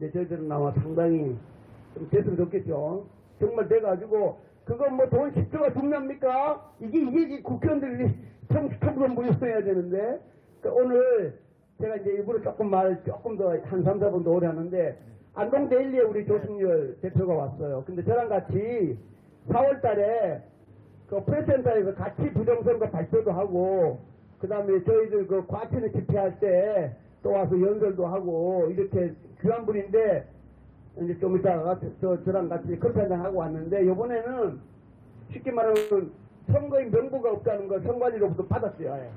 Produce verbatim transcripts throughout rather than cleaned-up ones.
근데 저희들은 나와 상당히 좀 됐으면 좋겠죠. 정말 돼가지고 그건 뭐 돈 십 조가 중요합니까? 이게 이게 국회의원들이 청소년 무효해야 되는데 그러니까 오늘 제가 이제 일부러 조금 말 조금 더 한 삼, 사 분 더 오래 하는데 안동데일리에 우리 조충열 대표가 왔어요. 근데 저랑 같이 사월 달에 그 프레스센터에서 같이 부정선거 발표도 하고 그 다음에 저희들 그 과천에 집회할 때 또 와서 연설도 하고 이렇게 귀한 분인데 이제 좀 이따가 저, 저랑 같이 커피 한잔 하고 왔는데 이번에는 쉽게 말하면 선거인 명부가 없다는 걸 선관위로부터 받았어요. 아예.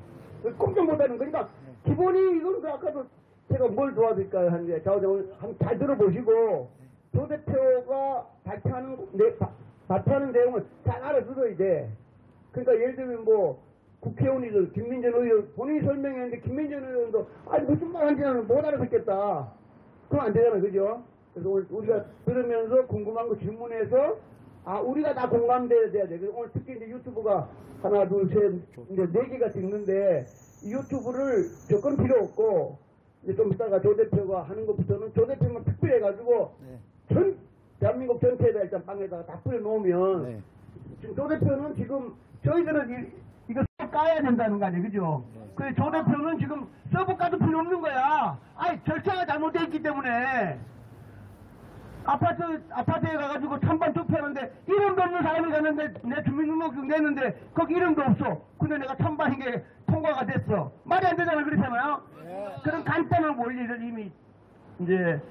꼼짝 못하는 거니까 기본이 이건 그 아까도 제가 뭘 도와드릴까요 하는데 자 오늘 한번 잘 들어보시고 조 대표가 발표하는 내, 바, 발표하는 내용을 잘 알아들어야 돼. 그러니까 예를 들면 뭐 국회의원이든 김민재 의원 본인이 설명했는데 김민재 의원도 아니 무슨 말 하는지는 못 알아듣겠다. 그럼 안 되잖아요, 그죠? 그래서 오늘 우리가 들으면서 궁금한 거 질문해서 아 우리가 다 공감돼야 돼. 그래서 오늘 특히 이제 유튜브가 하나, 둘, 셋, 이제 네 개가 찍는데 유튜브를 조건 필요 없고. 이제 좀 이따가 조 대표가 하는 것부터는 조 대표만 특별히 해가지고 네. 전 대한민국 전체에다 일단 방에다가 다 뿌려놓으면 네. 지금 조 대표는 지금 저희들은 이, 이거 서브 까야 된다는 거 아니에요, 그죠? 네. 그래서 조 대표는 지금 서브 까도 필요 없는 거야. 아니 절차가 잘못되어 있기 때문에 아파트, 아파트에 가가지고 찬반 투표하는데 이름도 없는 사람이 갔는데 내 주민등록증 냈는데 거기 이름도 없어. 근데 내가 찬반인 게 통과가 됐어. 말이 안 되잖아요. 그렇잖아요. 예. 그런 간단한 원리를 이미 이제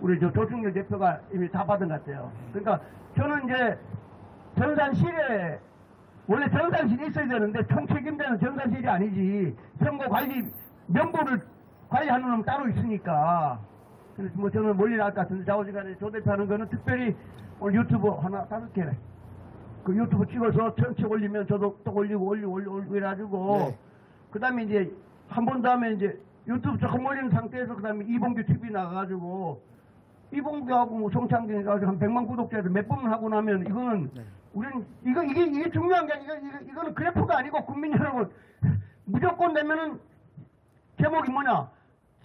우리 저 조충열 대표가 이미 다 받은 것 같아요. 그러니까 저는 이제 전산실에 원래 전산실이 있어야 되는데 총책임자는 전산실이 아니지. 선거관리 명부를 관리하는 놈 따로 있으니까. 그래서 뭐 저는 멀리 나갈 것 같은데 좌우지간에 조 대표하는 거는 특별히 오늘 유튜브 하나 다섯 개래. 그 유튜브 찍어서 전체 올리면 저도 또 올리고 올리고 올리고 올리고 해가지고 네. 그 다음에 이제 한 번 다음에 이제 유튜브 조금 올리는 상태에서 그 다음에 이봉규 티비 나가가지고 이봉규하고 뭐 송창진이가 한 백만 구독자에서 몇 번 하고 나면 이거는 네. 우리는 이거 이게 이게 중요한 게 아니고 이거, 이거는 그래프가 아니고 국민 여러분 무조건 되면은 제목이 뭐냐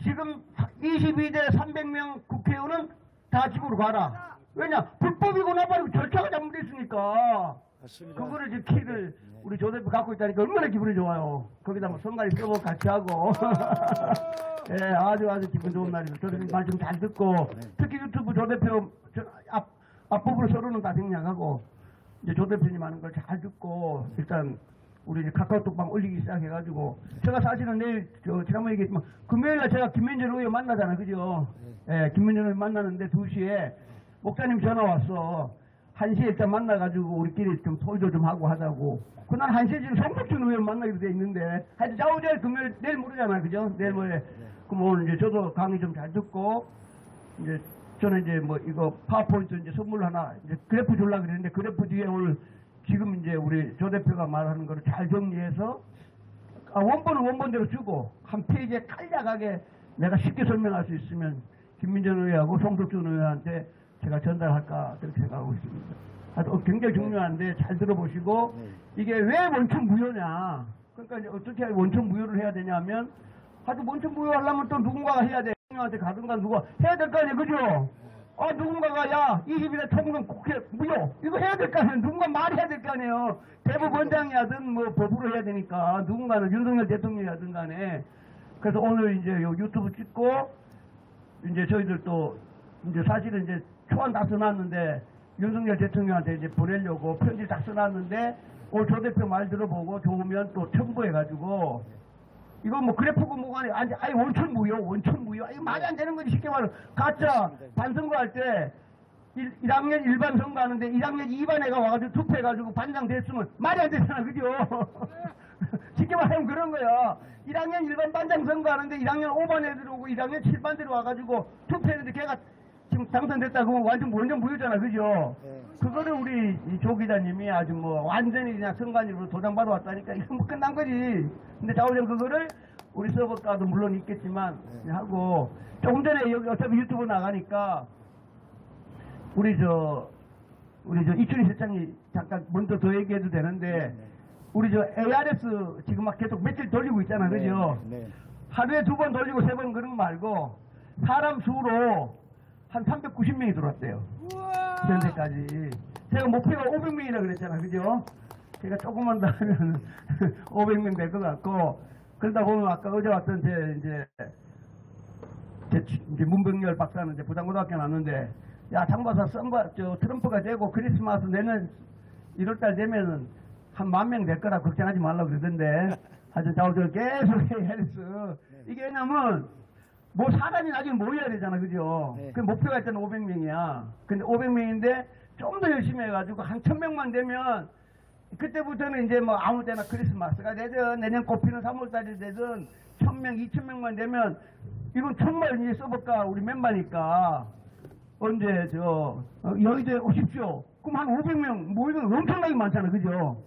지금 이십이 대 삼백 명 국회의원은 다 집으로 가라. 왜냐? 불법이고 나발이고 절차가 잘못돼 있으니까. 맞습니다. 그거를 이제 키를 네. 우리 조 대표 갖고 있다니까 얼마나 기분이 좋아요. 거기다 뭐 선관위 서버 같이 하고. 예, 네, 아주 아주 기분 좋은 날입니다. 조 대표 말씀 잘 듣고 네. 특히 유튜브 조 대표 앞, 앞부분 서로는 다 생략하고 이제 조 대표님 하는 걸 잘 듣고 일단 우리 이제 카카오톡방 올리기 시작해가지고 제가 사실은 내일 저 지난번에 얘기했지만 금요일날 제가 김민준 의원 만나잖아요, 그죠? 네. 예, 김민준 의원 만나는데 두 시에 목사님 전화 왔어. 한 시에 일단 만나가지고 우리끼리 좀 토의도 좀 하고 하자고. 그날 한 시에 지금 송석준 의원 만나기로 돼 있는데 하여튼 자우자일 금요일 내일 모르잖아요, 그죠? 내일 모레. 네. 그럼 오늘 이제 저도 강의 좀 잘 듣고 이제 저는 이제 뭐 이거 파워포인트 이제 선물 하나 이제 그래프 주려고 그랬는데 그래프 뒤에 오늘 지금 이제 우리 조 대표가 말하는 거를 잘 정리해서 아 원본은 원본대로 주고 한 페이지에 간략하게 내가 쉽게 설명할 수 있으면 김민전 의원하고 송석준 의원한테 제가 전달할까 그렇게 생각하고 있습니다. 하여튼 굉장히 중요한데 잘 들어보시고 이게 왜 원천 무효냐 그러니까 이제 어떻게 원천 무효를 해야 되냐면 하여튼 원천 무효하려면 또 누군가가 해야 돼. 형한테 가든가 누가 해야 될 거 아니에요, 그죠? 아 누군가가 야 이십일 대 총선 국회 무효 이거 해야 될 거 아니에요. 누군가 말해야 될 거 아니에요. 대법원장이든 뭐 법으로 해야 되니까 누군가는 윤석열 대통령이든 간에 그래서 오늘 이제 요 유튜브 찍고 이제 저희들 또 이제 사실은 이제 초안 다 써놨는데 윤석열 대통령한테 이제 보내려고 편지 다 써놨는데 오늘 조 대표 말 들어보고 좋으면 또 첨부해가지고 이건 뭐 그래프고 뭐가 아니야. 아니, 아니 원천 무효, 원천 무효. 이거 말이 안 되는 거지. 쉽게 말하면 가짜 반선거할 때 일 학년 일반 선거하는데 일 학년 이 반 애가 와가지고 투표해가지고 반장 됐으면 말이 안 되잖아, 그죠? 쉽게 말하면 그런 거야. 일 학년 일반 반장 선거하는데 일 학년 오 반 애들 오고 일 학년 칠 반 애들 와가지고 투표했는데 걔가 지금 당선됐다 그러면 완전 완전 무효잖아, 그죠? 네. 그거를 우리 조 기자님이 아주 뭐 완전히 그냥 선관위로 도장받아 왔다니까 이건 뭐 끝난 거지. 근데 자오전 그거를 우리 서버가도 물론 있겠지만 네. 하고 조금 전에 여기 어차피 유튜브 나가니까 우리 저 우리 저 이춘희 실장이 잠깐 먼저 더 얘기해도 되는데 네, 네. 우리 저 에이알에스 지금 막 계속 며칠 돌리고 있잖아, 네, 그죠? 네, 네. 하루에 두 번 돌리고 세 번 그런 거 말고 사람 수로 한 삼백구십 명이 들어왔대요. 현재까지. 제가 목표가 오백 명이라 그랬잖아, 그죠? 제가 조금만 더 하면 오백 명 될 것 같고, 그러다 보면 아까 어제 왔던 제 이제, 제 이제 문병열 박사는 이제 부산고등학교 나왔는데, 야, 장박사 선거, 저 트럼프가 되고 크리스마스 내년 일월달 되면은 한 만 명 될 거라 걱정하지 말라고 그러던데, 하여튼 자우들 계속 해야 돼서, 이게 왜냐면, 뭐 사람이 나중에 모여야 되잖아, 그죠? 네. 그 목표가 일단 오백 명이야. 근데 오백 명인데 좀 더 열심히 해가지고 한 천 명만 되면 그때부터는 이제 뭐 아무 때나 크리스마스가 되든 내년 꽃피는 삼월달이 되든 천 명, 이천 명만 되면 이건 정말 이제 써볼까 우리 멤버니까 언제 저 여의도에 오십시오. 그럼 한 오백 명 모이면 엄청나게 많잖아, 그죠?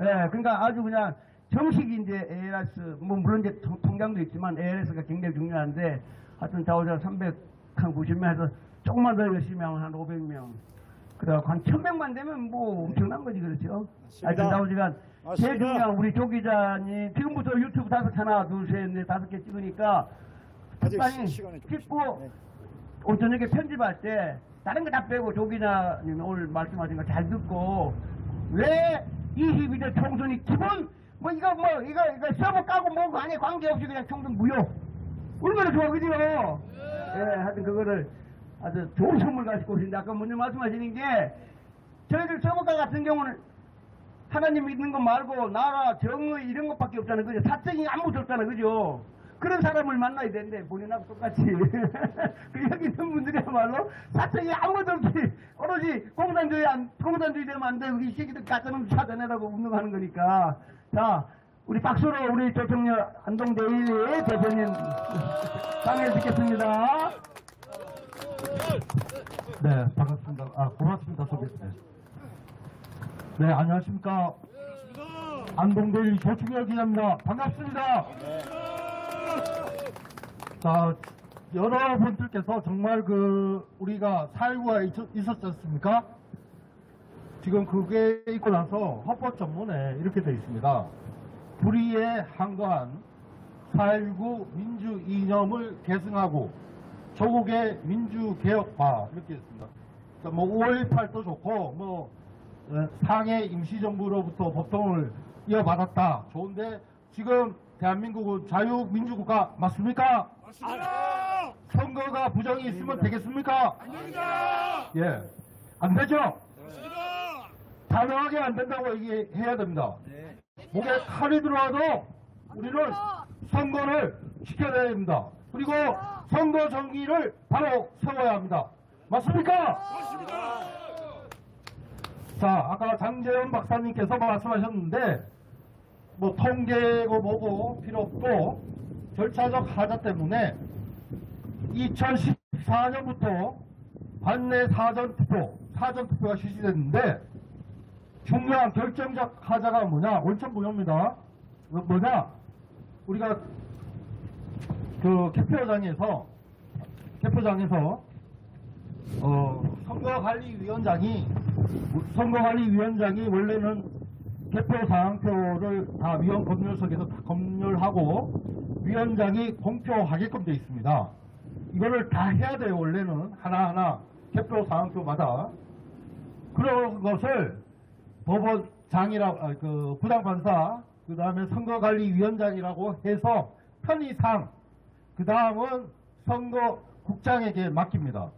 예, 네, 그러니까 아주 그냥 정식 이제 에이알에스, 뭐 물론 이제 통장도 있지만 에이알에스가 굉장히 중요한데 하여튼 자원자 삼백구십 명에서 조금만 더 열심히 하면 한 오백 명. 그래갖고 한 천 명만 되면 뭐 엄청난 거지, 그렇죠? 하여튼 자원자가 제일 중요한 우리 조 기자님 지금부터 유튜브 다섯 하나, 둘, 셋, 넷, 다섯 개 찍으니까 특단히 찍고 오늘 저녁에 편집할 때 다른 거 다 빼고 조 기자님 오늘 말씀하신 거 잘 듣고 왜 이십이 대 총선이 기본 뭐 이거 뭐 이거 이거 서버 까고 뭐고 아니 관계없이 그냥 총선 무효 얼마나 좋아, 그죠? 예, 하여튼 그거를 아주 좋은 선물 가지고 오신데 아까 먼저 말씀하시는 게 저희들 서버가 같은 경우는 하나님 믿는 거 말고 나라 정의 이런 것밖에 없잖아요, 그죠? 사적인 아무것도 없잖아요, 그죠? 그런 사람을 만나야 되는데 본인하고 똑같이 그 여기 있는 분들이야말로 사적이 아무것도 없이 오로지 공산주의 안, 공산주의 되면 안 되고 이 새끼들 가짜놈 찾아내라고 운동하는 거니까. 자, 우리 박수로 우리 조충열 안동데일리 대표님 상해 듣겠습니다. 네, 반갑습니다. 아, 고맙습니다. 소개했습니다. 네, 안녕하십니까. 안동데일리 조충열 기자입니다. 반갑습니다. 자, 여러분들께서 정말 그 우리가 사일구가 있었지 않습니까? 지금 그게 있고 나서 헌법전문에 이렇게 되어 있습니다. 불의에 항거한 사일구 민주이념을 계승하고 조국의 민주개혁화 이렇게 있습니다. 그러니까 뭐 오일팔도 좋고 뭐 상해 임시정부로부터 법통을 이어받았다 좋은데 지금 대한민국은 자유민주국가 맞습니까? 맞습니다. 선거가 부정이 있으면 되겠습니까? 아닙니다. 예, 안 되죠? 단호하게 안 된다고 얘기해야 됩니다. 네. 목에 칼이 들어와도 우리는 선거를 지켜내야 됩니다. 그리고 선거 정기를 바로 세워야 합니다. 맞습니까? 맞습니다. 자, 아까 장재현 박사님께서 말씀하셨는데 뭐 통계고 뭐고 필요 없고 절차적 하자 때문에 이천십사 년부터 관내 사전투표, 사전투표가 실시됐는데 중요한 결정적 하자가 뭐냐? 원천부여입니다. 뭐냐? 우리가 그 개표장에서 개표장에서 어 선거관리위원장이 선거관리위원장이 원래는 개표 사항표를 다 위원 검열석에서 다 검열하고 위원장이 공표하게끔 되어 있습니다. 이거를 다 해야 돼요. 원래는 하나하나 개표 사항표마다 그런 것을 법원장이라고, 그 부장판사, 그 다음에 선거관리위원장이라고 해서 편의상, 그 다음은 선거국장에게 맡깁니다.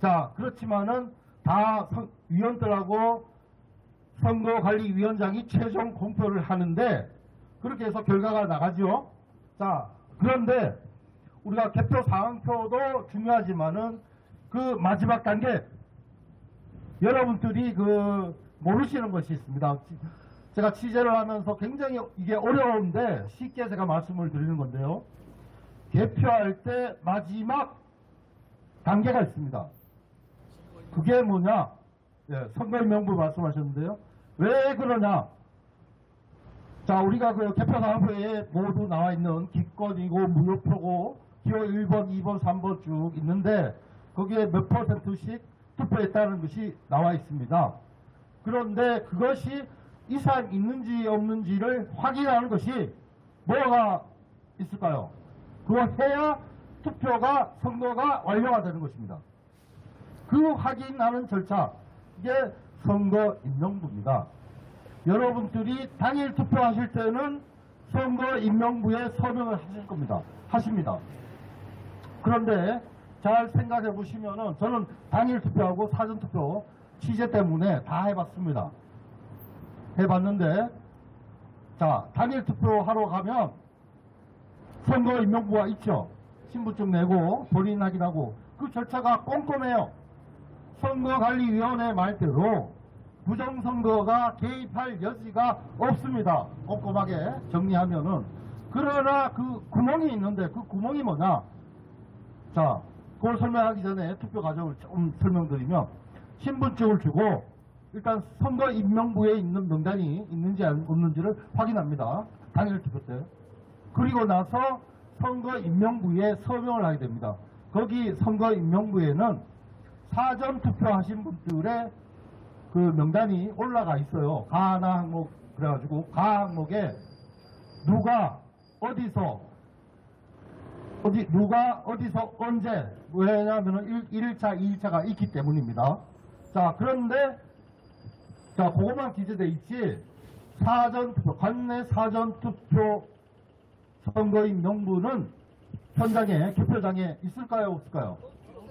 자, 그렇지만은 다 선, 위원들하고 선거관리위원장이 최종 공표를 하는데 그렇게 해서 결과가 나가죠. 자, 그런데 우리가 개표 사항표도 중요하지만은 그 마지막 단계 여러분들이 그 모르시는 것이 있습니다. 제가 취재를 하면서 굉장히 이게 어려운데 쉽게 제가 말씀을 드리는 건데요. 개표할 때 마지막 단계가 있습니다. 그게 뭐냐? 예, 선거인 명부 말씀하셨는데요. 왜 그러냐? 자, 우리가 그 개표 사항표에 모두 나와 있는 기권이고 무효표고 기호 일 번, 이 번, 삼 번 쭉 있는데 거기에 몇 퍼센트씩 투표했다는 것이 나와 있습니다. 그런데 그것이 이상 있는지 없는지를 확인하는 것이 뭐가 있을까요? 그걸 해야 투표가, 선거가 완료가 되는 것입니다. 그 확인하는 절차, 이게 선거인명부입니다. 여러분들이 당일 투표하실 때는 선거인명부에 서명을 하실 겁니다. 하십니다. 그런데 잘 생각해 보시면은, 저는 당일 투표하고 사전 투표 취재 때문에 다 해봤습니다. 해봤는데, 자, 당일 투표하러 가면 선거인명부가 있죠. 신분증 내고 본인 확인하고, 그 절차가 꼼꼼해요. 선거관리위원회 말대로 부정선거가 개입할 여지가 없습니다. 꼼꼼하게 정리하면은. 그러나 그 구멍이 있는데, 그 구멍이 뭐냐? 자, 그걸 설명하기 전에 투표 과정을 좀 설명드리면, 신분증을 주고 일단 선거인명부에 있는 명단이 있는지 없는지를 확인합니다. 당일 투표 때. 그리고 나서 선거인명부에 서명을 하게 됩니다. 거기 선거인명부에는 사전 투표하신 분들의 그 명단이 올라가 있어요. 가나 항목, 그래가지고 가 항목에 누가 어디서 어디 누가 어디서 언제, 왜냐하면 일 일차, 이 일차가 있기 때문입니다. 자, 그런데 자, 그것만 기재돼 있지, 사전 투표, 관내 사전 투표 선거인 명부는 현장에, 개표장에 있을까요, 없을까요?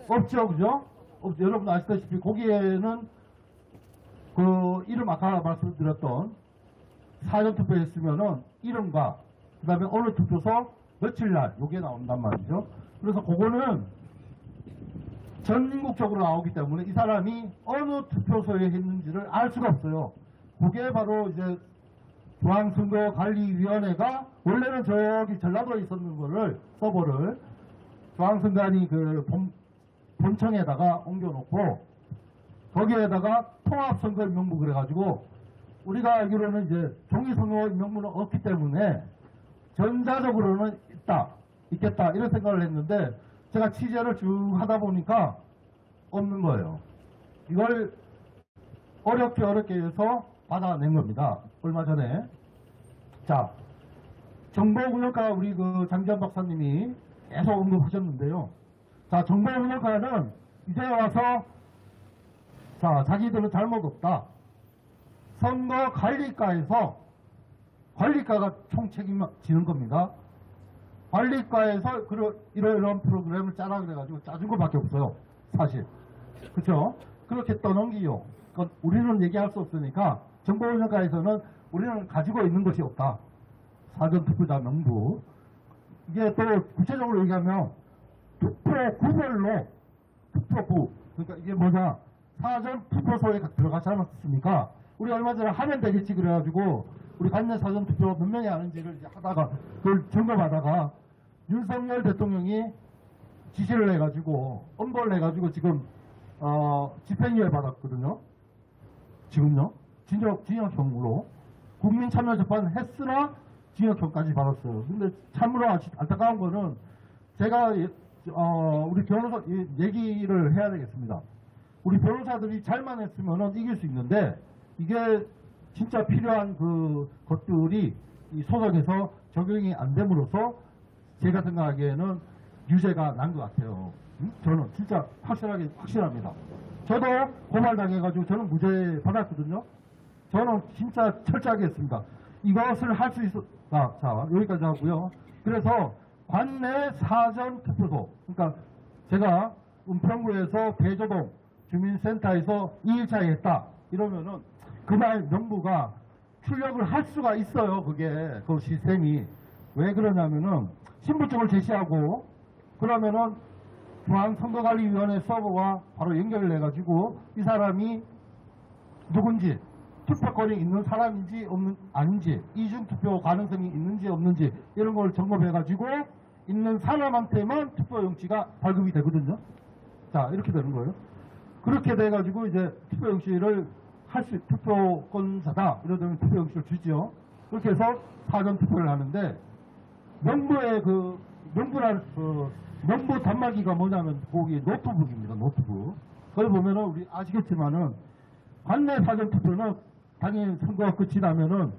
없죠, 그죠? 없죠. 여러분 아시다시피 거기에는 그 이름, 아까 말씀드렸던 사전 투표했으면은 이름과 그 다음에 어느 투표소 며칠 날 요게 나온단 말이죠. 그래서 그거는 전국적으로 나오기 때문에 이 사람이 어느 투표소에 했는지를 알 수가 없어요. 그게 바로 이제 중앙선거관리위원회가 원래는 저기 전라도에 있었는 거를, 서버를 중앙선관위 그 본, 본청에다가 옮겨놓고 거기에다가 통합선거인명부, 그래가지고 우리가 알기로는 이제 종이선거인명부는 없기 때문에 전자적으로는 있다, 있겠다 이런 생각을 했는데, 제가 취재를 쭉 하다 보니까 없는 거예요. 이걸 어렵게 어렵게 해서 받아낸 겁니다. 얼마 전에. 자, 정보분석과 우리 그 장지현 박사님이 계속 언급하셨는데요. 자, 정보분석과는 이제 와서 자, 자기들은 잘못 없다. 선거관리과에서, 관리과가 총책임지는 겁니다. 관리과에서 그런 이런 프로그램을 짜라 그래가지고 짜준 것밖에 없어요, 사실. 그렇죠? 그렇게 떠넘기요. 그러니까 우리는 얘기할 수 없으니까 정보분석과에서는 우리는 가지고 있는 것이 없다. 사전투표자 명부. 이게 또 구체적으로 얘기하면 투표구별로 투표구. 그러니까 이게 뭐냐? 사전투표소에 들어가지 않았습니까? 우리 얼마 전에 하면 되겠지 그래가지고 우리 관내 사전투표 몇 명이 하는지를 이제 하다가, 그걸 점검하다가 윤석열 대통령이 지시를 해가지고 엄벌을 해가지고 지금 어, 집행유예 받았거든요. 지금요. 징역, 징역형으로. 국민참여재판 했으나 징역형까지 받았어요. 근데 참으로 안타까운 거는, 제가 어, 우리 변호사 얘기를 해야 되겠습니다. 우리 변호사들이 잘만 했으면 이길 수 있는데, 이게 진짜 필요한 그 것들이 이 소송에서 적용이 안 됨으로써 제가 생각하기에는 유죄가 난 것 같아요. 음? 저는 진짜 확실하게, 확실합니다. 저도 고발당해가지고 저는 무죄 받았거든요. 저는 진짜 철저하게 했습니다. 이것을 할 수 있어. 아, 자, 여기까지 하고요. 그래서 관내 사전투표소. 그러니까 제가 은평구에서 대조동 주민센터에서 이 일차에 했다. 이러면은 그날 명부가 출력을 할 수가 있어요. 그게 그 시스템이 왜 그러냐면은, 신분증을 제시하고 그러면은 중앙선거관리위원회 서버와 바로 연결을 해가지고 이 사람이 누군지, 투표권이 있는 사람인지 없는 아닌지, 이중투표 가능성이 있는지 없는지 이런 걸 점검해가지고 있는 사람한테만 투표용지가 발급이 되거든요. 자, 이렇게 되는 거예요. 그렇게 돼가지고 이제 투표용지를 할 수, 투표권자다 이러면 투표용지를 주지요. 그렇게 해서 사전 투표를 하는데, 명부의 그 명부라는 그 명부 단말기가 뭐냐면 거기 노트북입니다. 노트북. 거기 보면은 우리 아시겠지만은 관내 사전 투표는 당연히 선거가 끝이 나면은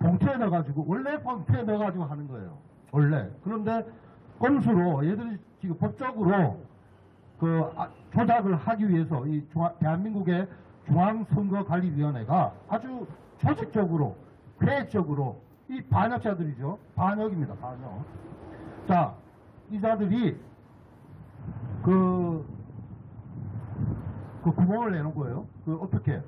봉투에 넣어가지고, 원래 봉투에 넣어가지고 하는 거예요. 원래. 그런데 건수로 얘들이 지금 법적으로 그 조작을 하기 위해서 이 중앙, 대한민국의 중앙선거관리위원회가 아주 조직적으로, 계획적으로 이 반역자들이죠. 반역입니다. 반역. 자, 이자들이 그, 그 구멍을 내는 거예요. 그 어떻게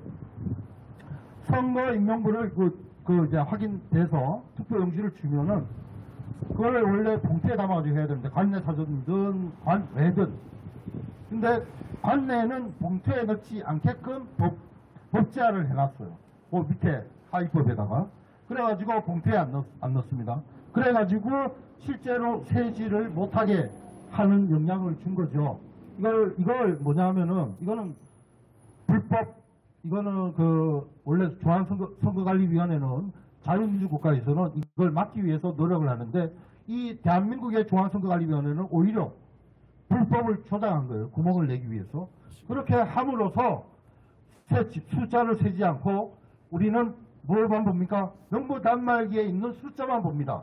선거 임명부를 그, 그 이제 확인돼서 투표용지를 주면은 그걸 원래 봉투에 담아가지고 해야 되는데 관내 사전이든 관외든, 근데 관내는 봉투에 넣지 않게끔 법, 법제화를 해놨어요. 그 밑에 하위법에다가. 그래가지고 봉투에 안, 넣, 안 넣습니다. 그래가지고 실제로 세지를 못하게 하는 영향을 준 거죠. 이걸, 이걸 뭐냐면은, 이거는 불법, 이거는 그, 원래 중앙선거, 선거관리위원회는 자유민주 국가에서는 이걸 막기 위해서 노력을 하는데, 이 대한민국의 중앙선거관리위원회는 오히려 불법을 조장한 거예요. 구멍을 내기 위해서. 그렇게 함으로써 세치, 숫자를 세지 않고 우리는 뭘만 봅니까? 명부 단말기에 있는 숫자만 봅니다.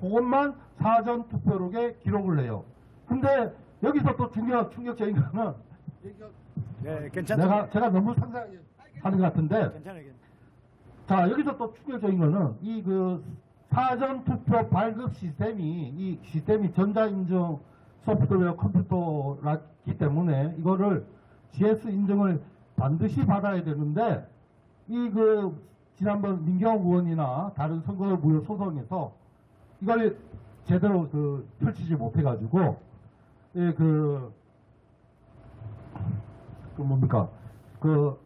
그것만 사전 투표록에 기록을 해요. 근데 여기서 또 중요한 충격적인 거는 네, 내가 제가 너무 상상하는 것 같은데 괜찮아요. 자, 여기서 또 충격적인 거는 이 그 사전 투표 발급 시스템이 이 시스템이 전자인증 소프트웨어 컴퓨터라기 때문에 이거를 지에스 인증을 반드시 받아야 되는데 이 그 지난번 민경 의원이나 다른 선거무효 소송에서 이걸 제대로 그 펼치지 못해가지고 예, 그, 그 뭡니까 그,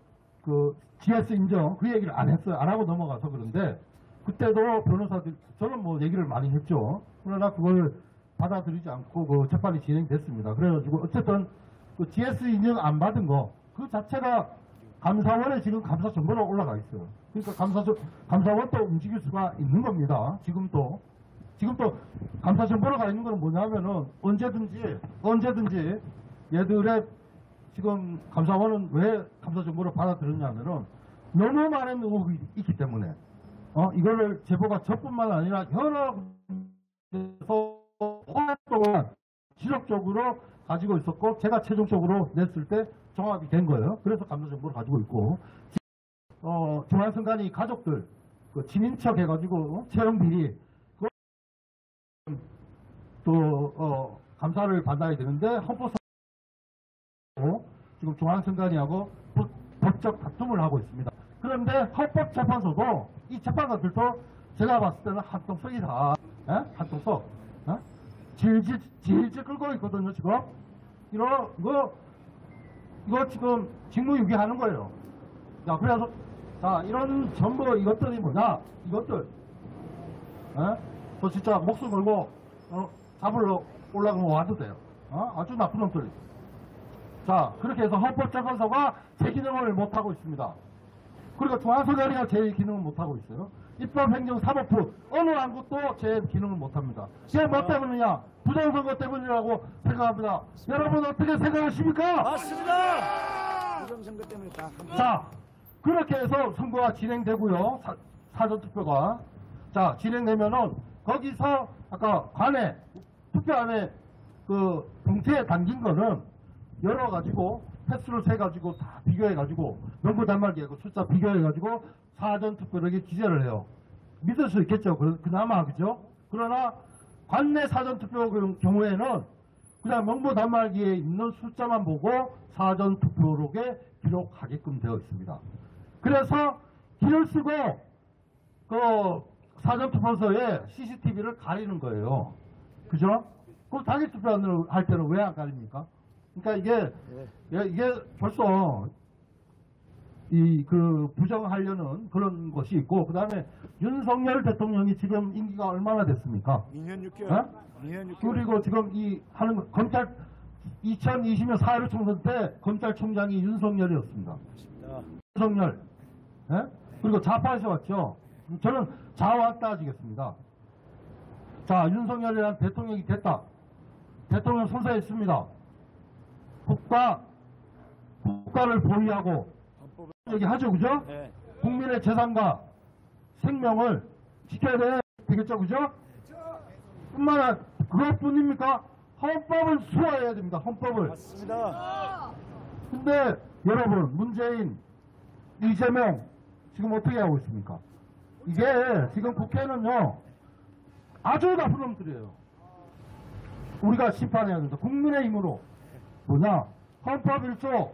그 지에스 인정 그 얘기를 안 했어요. 안 하고 넘어가서. 그런데 그때도 변호사들 저는 뭐 얘기를 많이 했죠. 그러나 그걸 받아들이지 않고 그 재판이 진행됐습니다. 그래가지고 어쨌든 그 지에스 인정 안 받은 거 그 자체가 감사원에 지금 감사 정보로 올라가 있어요. 그러니까 감사 감사원도 움직일 수가 있는 겁니다. 지금도. 지금 또 감사 정보로 가 있는 건 뭐냐면은 언제든지 언제든지 얘들의 지금 감사원은 왜 감사 정보를 받아들였냐면은 너무 많은 의혹이 있기 때문에 어 이거를 제보가 저뿐만 아니라 여러 군데에서 오랫동안 지속적으로 가지고 있었고 제가 최종적으로 냈을 때 종합이 된 거예요. 그래서 감사 정보를 가지고 있고 어 중앙선관위 가족들 그 친인척 해가지고 채용 비리 또 어, 감사를 받아야 되는데 헌법사고 지금 중앙선관위하고 법적 다툼을 하고 있습니다. 그런데 헌법재판소도 이 재판관들도 제가 봤을 때는 한통속이다. 한통속 에? 질질 질질 끌고 있거든요. 지금 이거 이거 이거 지금 직무유기하는 거예요. 자, 그래서 자 이런 전부 이것들이 뭐냐 이것들 에? 저 진짜 목숨 걸고 어, 잡으러 올라가면 와도 돼요. 어? 아주 나쁜 놈들. 자, 그렇게 해서 헌법재판소가 제 기능을 못하고 있습니다. 그리고 중앙선관위가 제 기능을 못하고 있어요. 입법행정사법부 어느 한 곳도 제 기능을 못합니다. 이게 뭐 때문이냐? 부정선거 때문이라고 생각합니다. 여러분 어떻게 생각하십니까? 맞습니다. 부정선거 때문에 다 합니다. 자, 그렇게 해서 선거가 진행되고요. 사, 사전투표가 자 진행되면은 거기서 아까 관에 투표 안에 그 봉투에 담긴 거는 열어가지고 횟수를 세가지고 다 비교해가지고 명부 단말기하고 숫자 비교해가지고 사전 투표록에 기재를 해요. 믿을 수 있겠죠. 그나마 그죠. 그러나 관내 사전 투표 경우에는 그냥 명부 단말기에 있는 숫자만 보고 사전 투표록에 기록하게끔 되어 있습니다. 그래서 길을 쓰고 그 사전투표소에 씨씨티비를 가리는 거예요. 그죠? 그럼 당일투표를 할 때는 왜 안 가립니까? 그러니까 이게, 네. 이게 벌써 이 그 부정하려는 그런 것이 있고, 그 다음에 윤석열 대통령이 지금 임기가 얼마나 됐습니까? 이 년 육 개월. 네? 이 년 육 개월. 그리고 지금 이 하는 검찰, 이천이십 년 사 일오 총선 때 검찰총장이 윤석열이었습니다. 맞습니다. 윤석열. 네? 그리고 좌파에서 왔죠. 저는 자와 따지겠습니다. 자, 윤석열이란 대통령이 됐다. 대통령 선사했습니다. 국가, 국가를 보위하고 얘기하죠, 그죠? 네. 국민의 재산과 생명을 지켜야 되겠죠, 그죠? 뿐만 아니라 그것뿐입니까? 헌법을 수호해야 됩니다. 헌법을. 맞습니다. 근데 여러분, 문재인, 이재명 지금 어떻게 하고 있습니까? 이게 지금 국회는요, 아주 나쁜 놈들이에요. 우리가 심판해야 된다. 국민의 힘으로. 뭐냐? 헌법 일 조,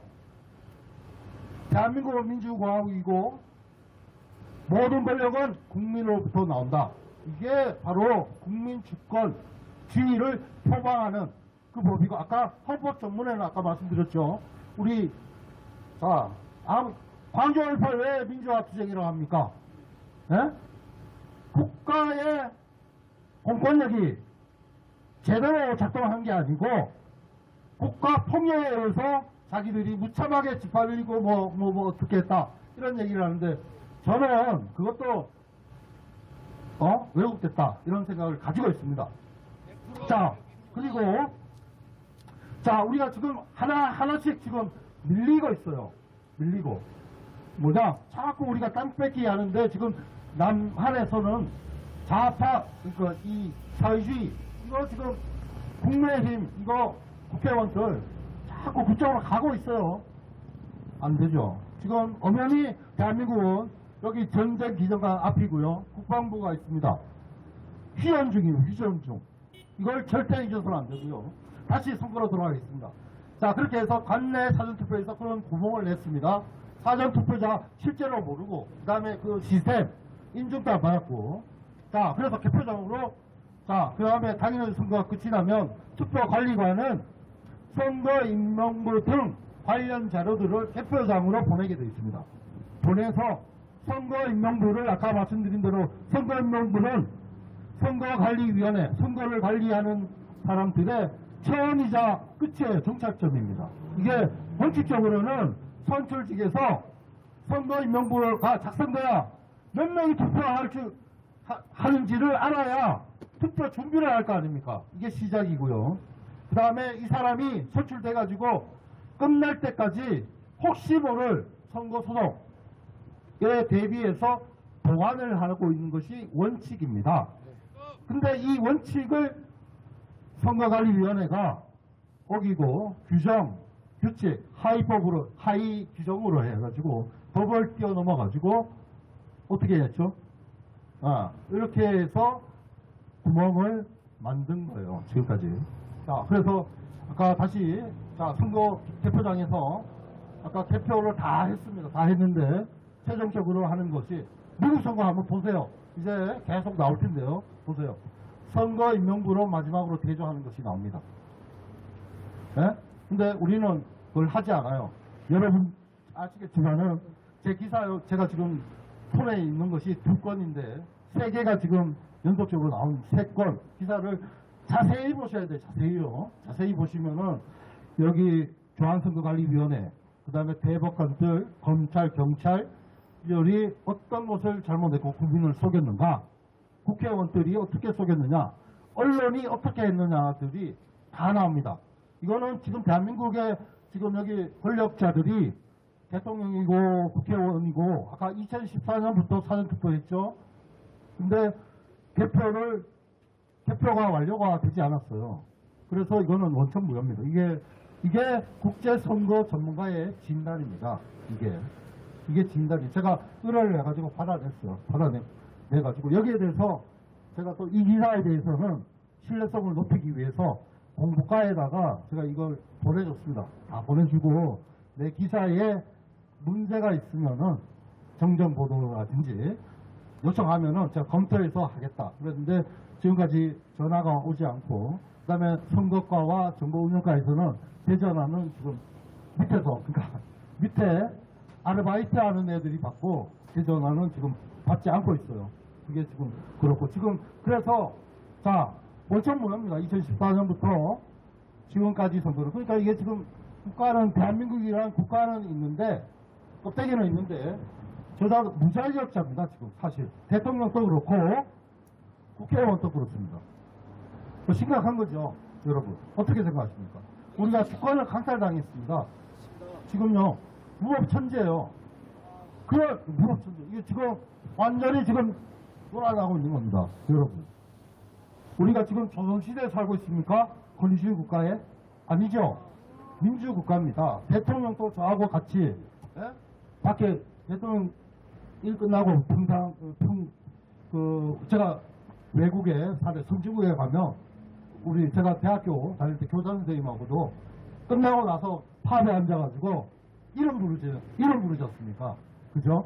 대한민국은 민주공화국이고 모든 권력은 국민으로부터 나온다. 이게 바로 국민주권주의를 표방하는 그 법이고, 아까 헌법전문에는 아까 말씀드렸죠. 우리 자, 광주월파 왜 민주화투쟁이라고 합니까? 에? 국가의 공권력이 제대로 작동한 게 아니고 국가 폭력에 의해서 자기들이 무참하게 짓밟히고 뭐, 뭐, 뭐 어떻게 했다 이런 얘기를 하는데, 저는 그것도 어? 왜곡됐다 이런 생각을 가지고 있습니다. 자, 그리고 자, 우리가 지금 하나 하나씩 지금 밀리고 있어요. 밀리고 뭐냐? 자꾸 우리가 땅 뺏기 하는데, 지금 남한에서는 좌파, 그러니까 이 사회주의, 이거 지금 국민의힘 이거 국회의원들 자꾸 그쪽으로 가고 있어요. 안 되죠. 지금 엄연히 대한민국은 여기 전쟁 기념관 앞이고요. 국방부가 있습니다. 휴전 중이에요. 휴전 중. 이걸 절대 잊어서는 안 되고요. 다시 선거로 돌아가겠습니다. 자, 그렇게 해서 관내 사전투표에서 그런 구멍을 냈습니다. 사전투표자 실제로 모르고, 그 다음에 그 시스템 인증도 안 받았고, 자, 그래서 개표장으로, 자, 그 다음에 당연히 선거가 끝이 나면 투표관리관은 선거임명부 등 관련 자료들을 개표장으로 보내게 되어 있습니다. 보내서 선거임명부를 아까 말씀드린 대로, 선거임명부는 선거관리위원회, 선거를 관리하는 사람들의 처음이자 끝의 종착점입니다. 이게 원칙적으로는 선출직에서 선거임명부가 작성돼야 몇 명이 투표할 줄 하는지를 알아야 투표 준비를 할 거 아닙니까? 이게 시작이고요. 그 다음에 이 사람이 선출돼가지고 끝날 때까지 혹시 모를 선거 소송에 대비해서 보완을 하고 있는 것이 원칙입니다. 근데 이 원칙을 선거관리위원회가 어기고 규정, 규칙, 하위법으로, 하위 규정으로 해가지고 법을 뛰어넘어가지고 어떻게 했죠? 아, 이렇게 해서 구멍을 만든 거예요, 지금까지. 자, 그래서 아까 다시, 자, 선거 대표장에서 아까 대표를 다 했습니다. 다 했는데 최종적으로 하는 것이, 미국 선거 한번 보세요. 이제 계속 나올 텐데요. 보세요. 선거임명부로 마지막으로 대조하는 것이 나옵니다. 예? 근데 우리는 그걸 하지 않아요. 여러분 아시겠지만은 제 기사요, 제가 지금 손에 있는 것이 두 건인데 세 개가 지금 연속적으로 나온 세 건 기사를 자세히 보셔야 돼요. 자세히요. 자세히 보시면은 여기 중앙선거관리위원회, 그 다음에 대법관들, 검찰, 경찰이 어떤 것을 잘못했고 국민을 속였는가, 국회의원들이 어떻게 속였느냐, 언론이 어떻게 했느냐들이 다 나옵니다. 이거는 지금 대한민국의 지금 여기 권력자들이 대통령이고 국회의원이고, 아까 이천십사 년부터 사전투표했죠. 근데 개표를, 개표가 완료가 되지 않았어요. 그래서 이거는 원천 무효입니다. 이게, 이게 국제선거 전문가의 진단입니다. 이게, 이게 진단이, 제가 의뢰를 해가지고 받아냈어요. 받아내가지고 여기에 대해서 제가 또 이 기사에 대해서는 신뢰성을 높이기 위해서 공부과에다가 제가 이걸 보내줬습니다. 다 보내주고, 내 기사에 문제가 있으면은 정정 보도라든지 요청하면은 제가 검토해서 하겠다. 그랬는데 지금까지 전화가 오지 않고, 그 다음에 선거과와 정보운영과에서는 대전화는 지금 밑에서, 그러니까 밑에 아르바이트 하는 애들이 받고 대전화는 지금 받지 않고 있어요. 그게 지금 그렇고, 지금 그래서 자, 원천 무효입니다. 이천십사 년부터 지금까지 선거를. 그러니까 이게 지금 국가는, 대한민국이란 국가는 있는데, 껍데기는 있는데, 저자 무자격자입니다, 지금 사실. 대통령도 그렇고, 국회의원도 그렇습니다. 심각한 거죠, 여러분. 어떻게 생각하십니까? 우리가 주권을 강탈당했습니다. 지금요, 무법천지예요. 그걸, 무법천지. 이게 지금 완전히 지금 돌아가고 있는 겁니다, 여러분. 우리가 지금 조선시대에 살고 있습니까? 권위주의 국가에 아니죠. 민주국가입니다. 대통령도 저하고 같이 예? 밖에 대통령 일 끝나고 평상 평 그 제가 외국에 사례 선진국에 가면 우리 제가 대학교 다닐 때 교장 선생님하고도 끝나고 나서 팝에 앉아가지고 이름 부르지 이름 부르셨습니까? 그죠?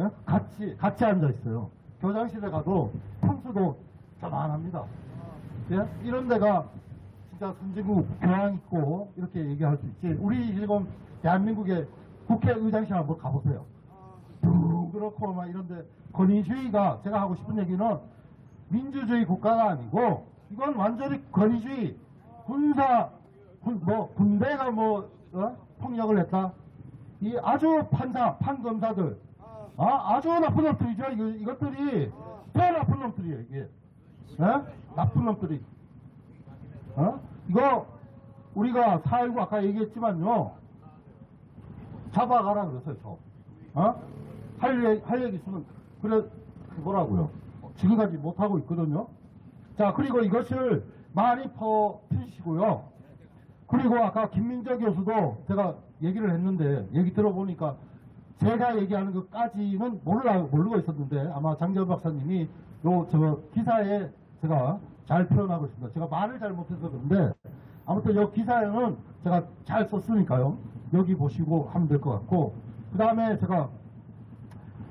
예? 같이 같이 앉아 있어요. 교장실에 가도 평수도 자만합니다. 예? 이런 데가 진짜 선진국 교양 있고 이렇게 얘기할 수 있지. 우리 지금 대한민국의 국회의장실 한번 가보세요. 그렇고 막 이런데 권위주의가 제가 하고 싶은 얘기는 민주주의 국가가 아니고 이건 완전히 권위주의 군사 군, 뭐 군대가 뭐 어? 폭력을 했다. 이 아주 판사 판검사들 아, 아주 나쁜 놈들이죠. 이거, 이것들이 더 나쁜 놈들이에요. 이게 에? 나쁜 놈들이. 어? 이거 우리가 사일구 아까 얘기했지만요. 잡아가라 그랬어요. 저. 어? 할 얘기, 할 얘기 있으면 그래 그거라고요. 지금까지 못하고 있거든요. 자 그리고 이것을 많이 퍼뜨리시고요. 그리고 아까 김민재 교수도 제가 얘기를 했는데 얘기 들어보니까 제가 얘기하는 것까지는 몰라, 모르고 있었는데 아마 장재원 박사님이 요 저 기사에 제가 잘 표현하고 있습니다. 제가 말을 잘 못해서 그런데 아무튼 요 기사에는 제가 잘 썼으니까요. 여기 보시고 하면 될 것 같고 그 다음에 제가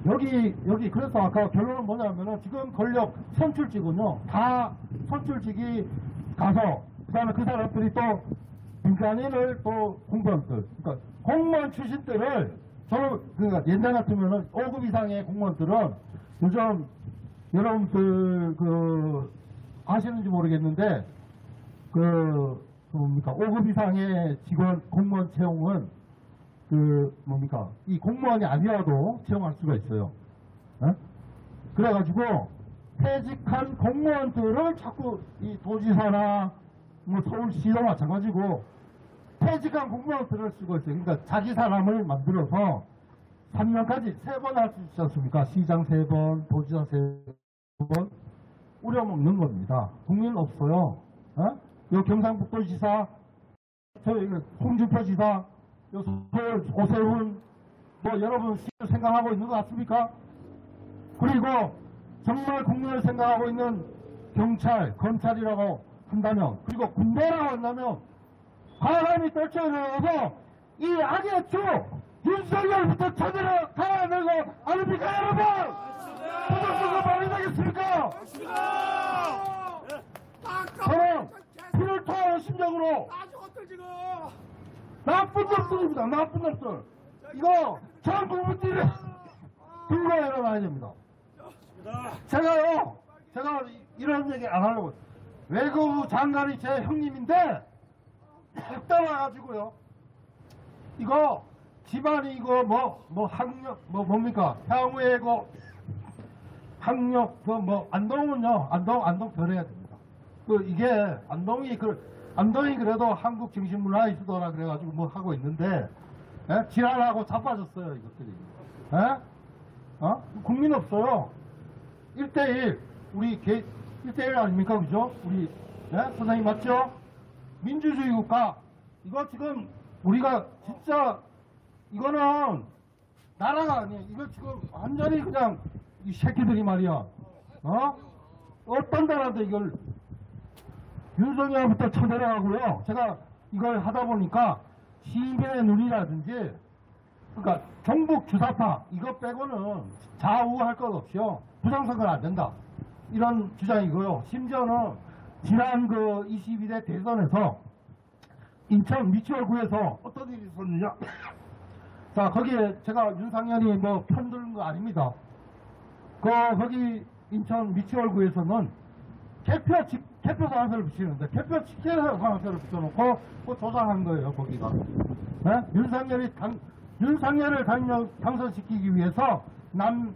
여기 여기 그래서 아까 결론은 뭐냐면은 지금 권력 선출직은요 다 선출직이 가서 그다음에 그 사람들이 또 민간인을 또 공무원들 그러니까 공무원 출신들을 저는 그러니까 옛날 같으면은 오급 이상의 공무원들은 요즘 여러분들 그 아시는지 모르겠는데 그 뭡니까 오급 이상의 직원 공무원 채용은 그 뭡니까 이 공무원이 아니라도 채용할 수가 있어요. 에? 그래가지고 퇴직한 공무원들을 자꾸 이 도지사나 뭐 서울시도 마찬가지고 퇴직한 공무원들을 쓰고 있어요. 그러니까 자기 사람을 만들어서 삼 년까지 세 번 할 수 있지 않습니까? 시장 세 번, 도지사 세 번 우려먹는 겁니다. 국민 없어요. 에? 요 경상북도지사, 저 홍준표 지사. 서울, 오세훈, 뭐 여러분 생각하고 있는 것 같습니까? 그리고 정말 국민을 생각하고 있는 경찰, 검찰이라고 한다면 그리고 군대라고 한다면 바람이 떨쳐내려서 이 악의 주 윤석열부터 쳐들어 가야 되고 아닙니까 여러분? 부정부가 말이 되겠습니까? 저는 피를 토하는 심정으로 나쁜 놈들입니다. 나쁜 놈들. 이거 전 국민들이 들고 일어나야 됩니다. 제가요. 제가 이런 얘기 안 하려고. 외교부 장관이 제 형님인데 따라가지고요. 이거 집안이 이거 뭐, 뭐 학력 뭐 뭡니까? 향후에 이거 학력 그 뭐 안동은요. 안동 안동 변해야 됩니다. 그 이게 안동이 그 안동이 그래도 한국 정신문화의 수도라 그래가지고 뭐 하고 있는데 에? 지랄하고 자빠졌어요 이것들이. 에? 어? 국민 없어요. 일 대일 우리 개, 일 대일 아닙니까 그죠? 우리 에? 선생님 맞죠? 민주주의 국가 이거 지금 우리가 진짜 이거는 나라가 아니에요. 이거 지금 완전히 그냥 이 새끼들이 말이야. 어? 어떤 나라인데 이걸 윤석열부터 쳐내려가고요. 제가 이걸 하다 보니까 시민의 눈이라든지, 그러니까 종북 주사파 이거 빼고는 좌우할 것 없이요. 부정선거는 안 된다. 이런 주장이고요. 심지어는 지난 그 이십이 대 대선에서 인천 미추홀구에서 어떤 일이 있었느냐? 자 거기에 제가 윤상현이 뭐 편드는 거 아닙니다. 그 거기 인천 미추홀구에서는 개표 집 개표 사항표를 붙이는데 개표 직계 사항표를 붙여놓고 그 조장한 거예요 거기가. 네? 윤상열이 당, 윤상열을 당명, 당선시키기 위해서 남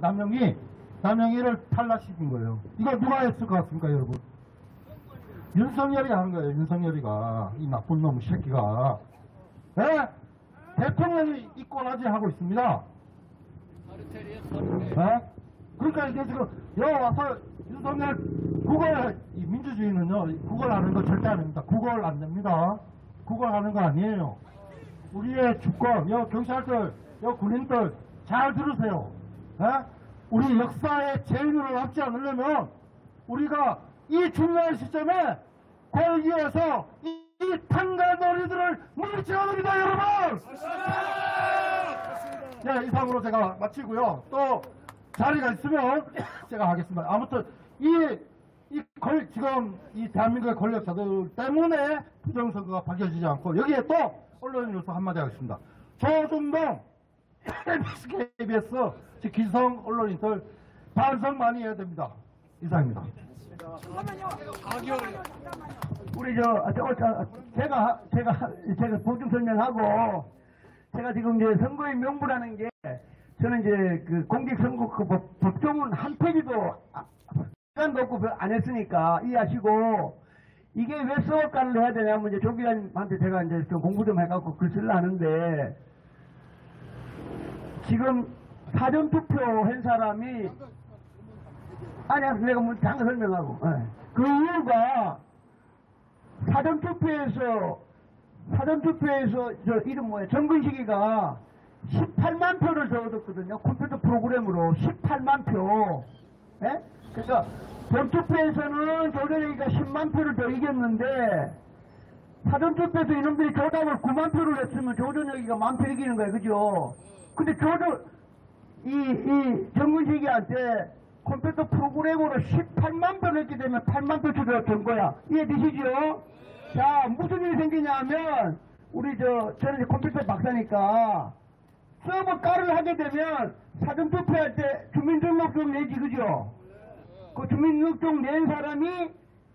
남영희 남영희를 탈락시킨 거예요. 이거 누가 했을 것 같습니까 여러분? 윤석열이 하는 거예요. 윤석열이가 이 나쁜 놈 새끼가. 네? 대통령이 이권하지 하고 있습니다. 네? 그러니까 이게 지금 여기 와서 윤석열 국가의 이 민주주의는요, 그걸 아는 거 절대 아닙니다. 그걸 안 됩니다. 그걸 아는 거 아니에요. 우리의 주권, 여 경찰들, 여 군인들 잘 들으세요. 에? 우리 역사의 재유를 밟지 않으려면 우리가 이 중요한 시점에 골기에서 이, 이 탄간놀이들을 물리쳐야 됩니다, 여러분! 네, 이상으로 제가 마치고요. 또 자리가 있으면 제가 하겠습니다. 아무튼 이, 이 걸, 지금 이 대한민국의 권력자들 때문에 부정선거가 밝혀지지 않고, 여기에 또 언론인으로서 한마디 하겠습니다. 조중동, 케이비에스, 즉 기성 언론인들 반성 많이 해야 됩니다. 이상입니다. 우리 저, 저, 저 제가 제가 제가 보충 설명하고, 제가 지금 이제 선거의 명부라는 게, 저는 이제 그 공직선거법 법조문 한 페이지도 시간도 없고 안 했으니까 이해하시고, 이게 왜 수업관을 해야 되냐면, 이제 조 기자님한테 제가 이제 좀 공부 좀 해갖고 글 쓰려 하는데, 지금 사전투표 한 사람이 아니야, 내가 뭐 잠깐 설명하고, 네. 그 이유가 사전투표에서 사전투표에서 저 이름 뭐야, 정근식이가 십팔만 표를 더 얻었거든요. 컴퓨터 프로그램으로 십팔만 표. 예? 그러니까 본투표에서는 조정이가 십만 표를 더 이겼는데, 사전투표에서 이놈들이 조답을 구만 표를 했으면 조정이가 만 표 이기는 거예요, 그죠? 근데 조정 이, 이 정근식이한테 컴퓨터 프로그램으로 십팔만 표를 했기 때문에 팔만 표 추가가 된 거야. 이해되시죠? 자, 무슨 일이 생기냐면, 우리 저 저는 이제 컴퓨터 박사니까, 서버 깔을 하게 되면 사전투표할 때 주민등록증 내지, 그죠? 그 주민등록증 낸 사람이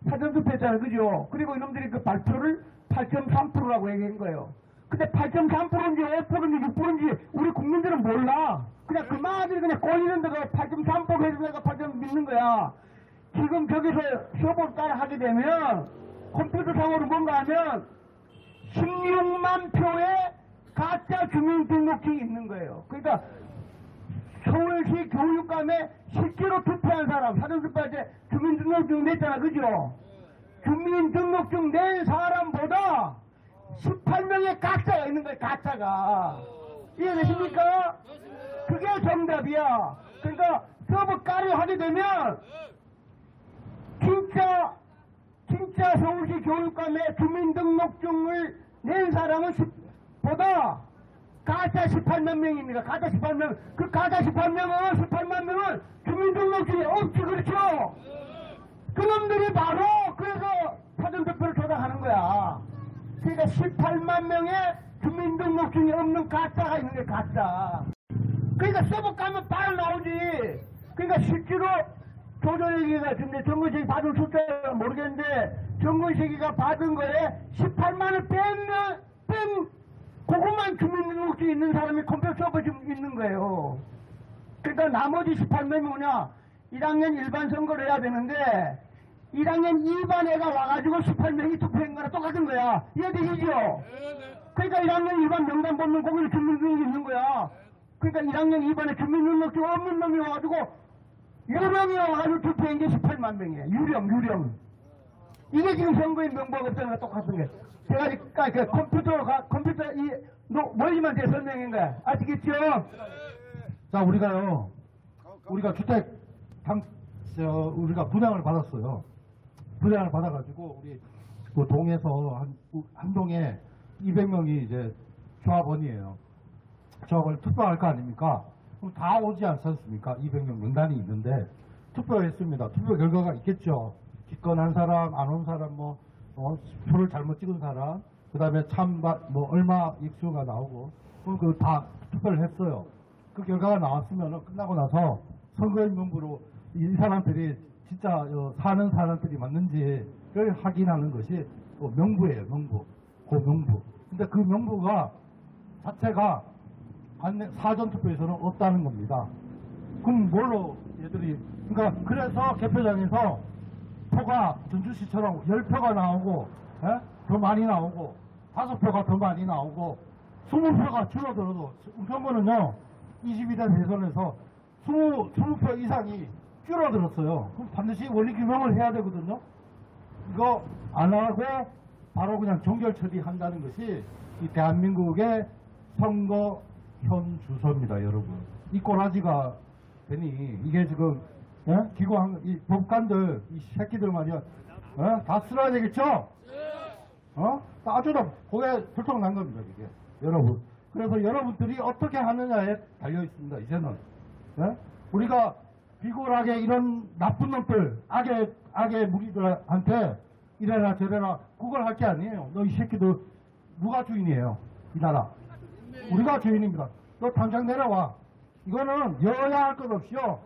사전투표했잖아요, 그죠? 그리고 이놈들이 그 발표를 팔 점 삼 퍼센트라고 얘기한 거예요. 근데 팔 점 삼 퍼센트인지 오 퍼센트인지 육 퍼센트인지 우리 국민들은 몰라. 그냥 그 마들이 그냥 꼬이는 데가 팔 점 삼 퍼센트 해주다가 팔 점 믿는 거야. 지금 저기서 서버 깔을 하게 되면 컴퓨터상으로 뭔가 하면 십육만 표의 가짜 주민등록증이 있는 거예요. 그러니까 서울시 교육감에 실제로 투표한 사람, 사전투표할 때 주민등록증 냈잖아, 그죠? 주민등록증 낸 사람보다 십팔 명의 가짜가 있는 거예요, 가짜가. 이해되십니까? 그게 정답이야. 그러니까 서버 깔을 하게 되면 진짜 진짜 서울시 교육감에 주민등록증을 낸 사람은 보다 가짜 십팔만 명입니다. 가짜 십팔 명. 그 가짜 십팔 명은, 십팔만 명은 주민등록증이 없지, 그렇죠? 그놈들이 바로 그래서 사전투표를 조작하는 거야. 그러니까 십팔만 명의 주민등록증이 없는 가짜가 있는 게 가짜. 그러니까 써볼까면 바로 나오지. 그러니까 실제로 조정식이가, 근데 정근식이 받은 숫자가 모르겠는데, 정근식이가 받은 거에 십팔만 원 빼면, 뺀, 그것만 주민등록증 있는 사람이 컴퓨터 서버 지금 있는 거예요. 그러니까 나머지 십팔 명이 뭐냐, 일 학년 일반 선거를 해야 되는데, 일 학년 이 반 애가 와가지고 십팔 명이 투표한 거랑 똑같은 거야. 이해되시죠? 그러니까 일 학년 일반 명단 뽑는 거기서 주민등록증이 있는 거야. 그러니까 일 학년 이 반에 주민등록증 없는 놈이 와가지고, 여명이 와가지고 투표한 게 십팔만 명이에요. 유령, 유령. 이게 지금 선거인 명부하고 없잖아, 똑같은 게. 제가 아까 그 컴퓨터가, 컴퓨터, 이, 멀리만 제 설명인 거야. 아시겠죠? 자, 우리가요, 우리가 주택, 당, 저, 우리가 분양을 받았어요. 분양을 받아가지고, 우리, 그 동에서 한, 한 동에 이백 명이 이제 조합원이에요. 조합을 투표할 거 아닙니까? 다 오지 않지 않습니까? 이백 명 명단이 있는데 투표했습니다. 투표 결과가 있겠죠. 기권한 사람, 안 온 사람, 뭐 어, 표를 잘못 찍은 사람, 그 다음에 참가 뭐 얼마 익수가 나오고, 그럼 그 다 투표를 했어요. 그 결과가 나왔으면 끝나고 나서 선거인 명부로 이 사람들이 진짜 어, 사는 사람들이 맞는지를 확인하는 것이 어, 명부예요, 명부. 그 명부. 근데 그 명부가 자체가 사전투표에서는 없다는 겁니다. 그럼 뭘로 얘들이, 그러니까 그래서 개표장에서 표가 전주시처럼 십 표가 나오고, 에? 더 많이 나오고, 다섯 표가 더 많이 나오고, 이십 표가 줄어들어도, 우선거는요, 이십이 대 대선에서 이십, 이십 표 이상이 줄어들었어요. 그럼 반드시 원리규명을 해야 되거든요. 이거 안 하고 바로 그냥 종결 처리한다는 것이 이 대한민국의 선거 현 주소입니다, 여러분. 이 꼬라지가 되니 이게 지금 예? 기고한 이 법관들 이 새끼들 말이야, 예? 다 쓰러야 되겠죠? 어? 따주도 고개 불통 난 겁니다, 이게 여러분. 그래서 여러분들이 어떻게 하느냐에 달려 있습니다, 이제는. 예? 우리가 비굴하게 이런 나쁜 놈들, 악의, 악의 무리들한테 이래라 저래라 그걸 할 게 아니에요. 너 이 새끼들 누가 주인이에요? 이 나라. 우리가 주인입니다. 너 당장 내려와. 이거는 여야 할 것 없이요.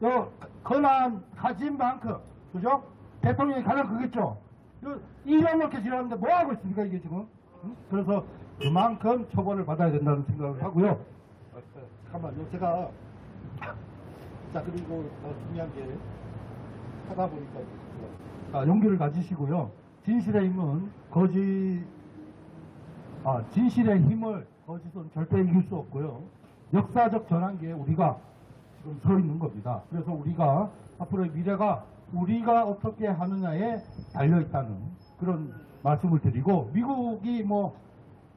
너 권한 가진 만큼, 그죠? 대통령이 가장 크겠죠? 이렇게 지나는데 뭐 하고 있습니까, 이게 지금? 응? 그래서 그만큼 처벌을 받아야 된다는 생각을 하고요. 잠깐만요, 제가. 자, 그리고 더 중요한 게 하다 보니까. 아, 용기를 가지시고요. 진실의 힘은 거짓, 아, 진실의 힘을 거짓은 절대 이길 수 없고요. 역사적 전환기에 우리가 지금 서 있는 겁니다. 그래서 우리가 앞으로의 미래가 우리가 어떻게 하느냐에 달려있다는 그런 말씀을 드리고, 미국이 뭐,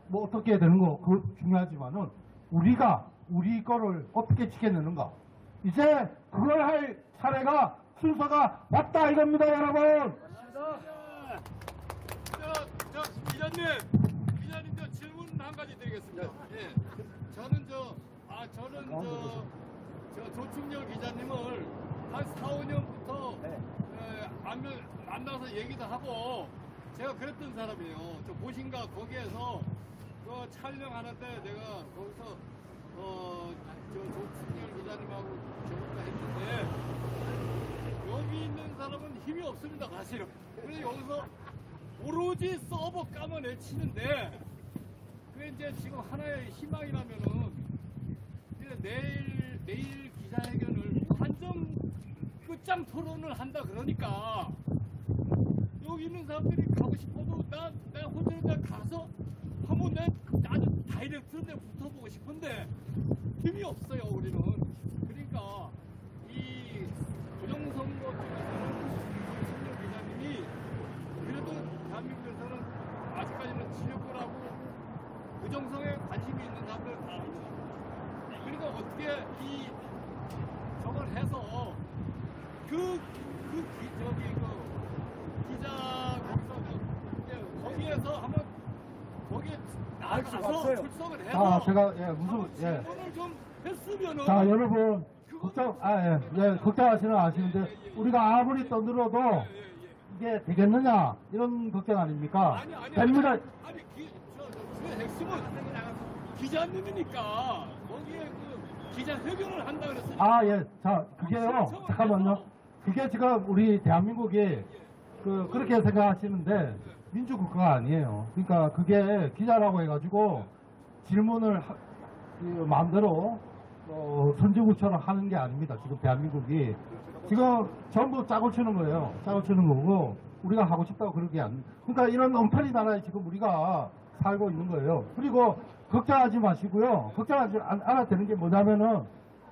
뭐 어떻게 해야 되는 거, 그것도 중요하지만은 우리가 우리 거를 어떻게 지켜내는가. 이제 그걸 할 차례가, 순서가 왔다 이겁니다, 여러분! 자, 기자님, 기자님 저 질문 한 가지 드리겠습니다. 예. 저는 저, 아, 저는 저, 저 조충열 기자님을 한 사, 오 년부터 네. 에, 만나서 얘기도 하고 제가 그랬던 사람이에요. 저 보신가 거기에서 그 촬영하는데 내가 거기서 어, 저 조충열 기자님하고 전문가 했는데 여기 있는 사람은 힘이 없습니다, 사실은. 그래서 여기서 오로지 서버 까만 애치는데 그게 이제 지금 하나의 희망이라면은 내일, 내일 기자회견을 한정 끝장 토론을 한다 그러니까 여기 있는 사람들이 가고 싶어도 나, 내 호텔에 가서 한번 내 아주 다이렉트로 내 붙어보고 싶은데 힘이 없어요, 우리는. 그러니까 이 부정선거 중에서는 이춘희 기자님이 그래도 대한민국에서는 아직까지는 지역구라고 부정성에 관심이 있는 사람들은 다 압니다. 그러니까 어떻게 이 저걸 해서 그, 그 기, 저기 그 기자 거기서 그, 거기에서 한번 거기에 나가서 출석을 해서 아, 제가 예, 무슨 예. 좀 했으면은 자 여러분 걱정 아 예 예 걱정하시는 아시는데 예, 예, 예. 우리가 아무리 떠들어도 예, 예. 이게 되겠느냐 이런 걱정 아닙니까? 아니 아니 됩니다. 아니, 아니 기, 저, 저, 핵심은 기자님이니까 거기에 그 기자 회견을 한다 그랬어요. 아 예, 자 그게요. 잠깐만요. 그게 지금 우리 대한민국이 예. 그 그렇게 생각하시는데 예. 민주국가가 아니에요. 그러니까 그게 기자라고 해가지고 예. 질문을 하, 그, 마음대로 어, 선진국처럼 하는 게 아닙니다. 지금 대한민국이. 지금 전부 짜고 치는 거예요. 짜고 치는 거고 우리가 하고 싶다고 그런 게 아니에요. 그러니까 이런 엉터리 나라에 지금 우리가 살고 있는 거예요. 그리고 걱정하지 마시고요. 걱정하지 않아야 되는 게 뭐냐면은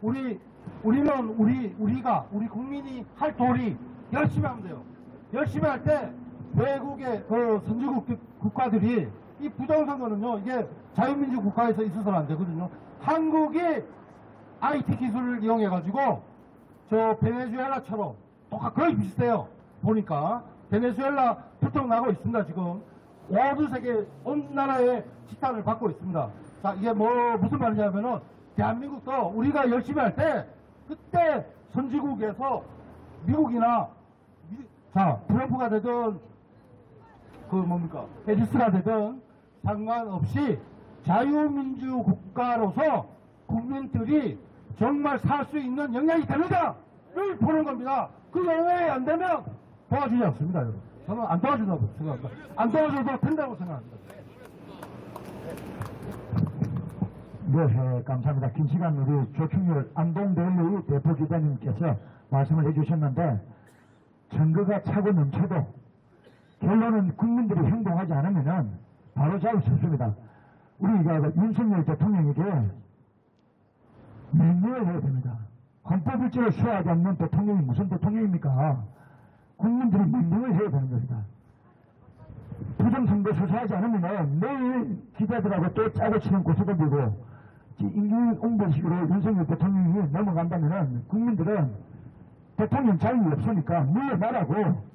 우리 우리는 우리 우리가 우리 국민이 할 도리 열심히 하면 돼요. 열심히 할 때 외국의 그 선진국 국가들이 이 부정선거는요 이게 자유민주 국가에서 있어서는 안 되거든요. 한국이 아이티 기술을 이용해 가지고 저 베네수엘라처럼 똑같 거의 비슷해요. 보니까 베네수엘라 불통 나고 있습니다. 지금 모든 세계 온 나라의 지탄을 받고 있습니다. 자 이게 뭐 무슨 말이냐면은 대한민국도 우리가 열심히 할 때 그때 선진국에서 미국이나 미, 자 트럼프가 되든 그 뭡니까 에디스가 되든 상관없이 자유민주 국가로서 국민들이 정말 살 수 있는 영향이 됩니다를 보는 겁니다. 그 영향이 안 되면 도와주지 않습니다, 여러분. 저는 안 도와준다고 생각합니다. 안 도와줘도 된다고 생각합니다. 네, 감사합니다. 긴 시간 우리 조충열 안동데일리 대표 기자님께서 말씀을 해주셨는데 선거가 차고 넘쳐도 결론은 국민들이 행동하지 않으면은 바로 잡을 수 없습니다. 우리가 윤석열 대통령에게 명령을 해야 됩니다. 헌법일지를 수호하지 않는 대통령이 무슨 대통령입니까? 국민들이 명령을 해야 되는 겁니다. 부정선거 수사하지 않으면 매일 기자들하고 또 짜고 치는 고소던지고 임기응변식으로 윤석열 대통령이 넘어간다면 국민들은 대통령 자유가 없으니까 물러나라고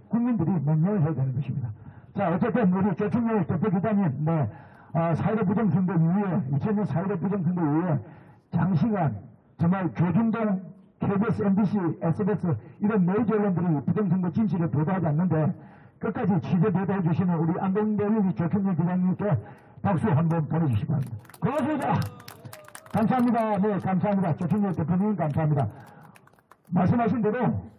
국민들이 명령을 해야 되는 것입니다. 자, 어쨌든 우리 조충열 대표기자님, 네, 아, 사회적 부정선거 이후에, 이천년 사회적 부정선거 이후에 장시간 정말 조중동, 케이비에스, 엠비씨, 에스비에스 이런 메이저 언론들이 부정선거 진실을 보도하지 않는데 끝까지 취재 보도해 주시는 우리 안동데일리 조충열 기자님께 박수 한번 보내주시기 바랍니다. 고맙습니다. 감사합니다. 네, 감사합니다. 조충열 대표님 감사합니다. 말씀하신 대로